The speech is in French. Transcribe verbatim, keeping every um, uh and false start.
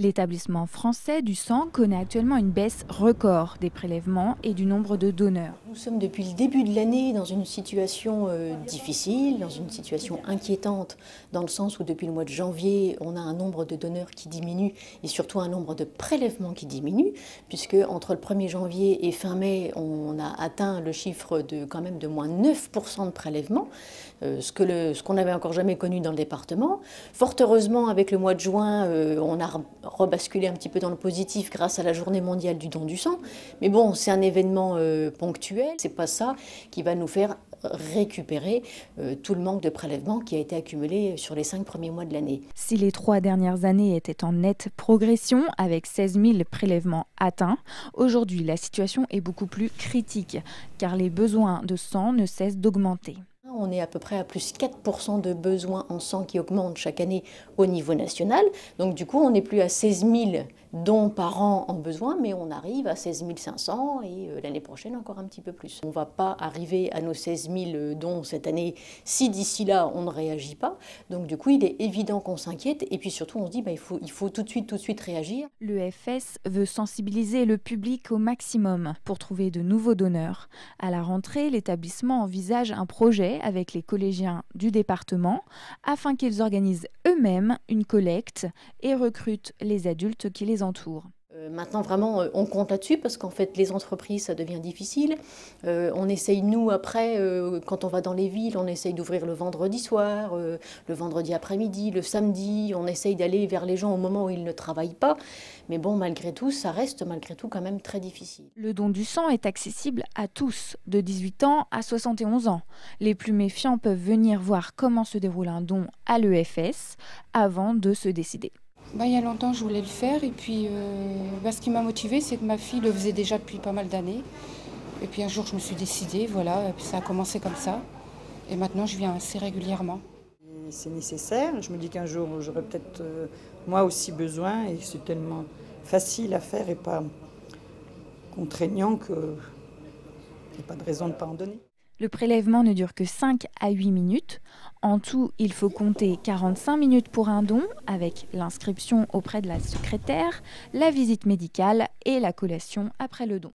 L'établissement français du sang connaît actuellement une baisse record des prélèvements et du nombre de donneurs. Nous sommes depuis le début de l'année dans une situation euh, difficile, dans une situation inquiétante, dans le sens où depuis le mois de janvier, on a un nombre de donneurs qui diminue et surtout un nombre de prélèvements qui diminue, puisque entre le premier janvier et fin mai, on a atteint le chiffre de quand même de moins neuf pour cent de prélèvements, euh, ce que le, ce qu'on n'avait encore jamais connu dans le département. Fort heureusement, avec le mois de juin, euh, on a rebasculer un petit peu dans le positif grâce à la journée mondiale du don du sang. Mais bon, c'est un événement euh, ponctuel, c'est pas ça qui va nous faire récupérer euh, tout le manque de prélèvements qui a été accumulé sur les cinq premiers mois de l'année. Si les trois dernières années étaient en nette progression, avec seize mille prélèvements atteints, aujourd'hui la situation est beaucoup plus critique, car les besoins de sang ne cessent d'augmenter. On est à peu près à plus quatre pour cent de besoins en sang qui augmentent chaque année au niveau national. Donc du coup, on n'est plus à seize mille dons par an en besoin, mais on arrive à seize mille cinq cents et euh, l'année prochaine encore un petit peu plus. On ne va pas arriver à nos seize mille dons cette année si d'ici là, on ne réagit pas. Donc du coup, il est évident qu'on s'inquiète et puis surtout, on se dit bah, il faut, il faut tout de suite, tout de suite réagir. Le F S veut sensibiliser le public au maximum pour trouver de nouveaux donneurs. À la rentrée, l'établissement envisage un projet avec les collégiens du département afin qu'ils organisent eux-mêmes une collecte et recrutent les adultes qui les entourent. Maintenant, vraiment, on compte là-dessus parce qu'en fait, les entreprises, ça devient difficile. Euh, on essaye, nous, après, euh, quand on va dans les villes, on essaye d'ouvrir le vendredi soir, euh, le vendredi après-midi, le samedi. On essaye d'aller vers les gens au moment où ils ne travaillent pas. Mais bon, malgré tout, ça reste malgré tout quand même très difficile. Le don du sang est accessible à tous, de dix-huit ans à soixante et onze ans. Les plus méfiants peuvent venir voir comment se déroule un don à l'E F S avant de se décider. Bah, il y a longtemps, je voulais le faire et puis euh, bah, ce qui m'a motivée, c'est que ma fille le faisait déjà depuis pas mal d'années. Et puis un jour, je me suis décidée, voilà, et puis ça a commencé comme ça. Et maintenant, je viens assez régulièrement. C'est nécessaire. Je me dis qu'un jour, j'aurais peut-être euh, moi aussi besoin et c'est tellement facile à faire et pas contraignant qu'il n'y a pas de raison de ne pas en donner. Le prélèvement ne dure que cinq à huit minutes. En tout, il faut compter quarante-cinq minutes pour un don, avec l'inscription auprès de la secrétaire, la visite médicale et la collation après le don.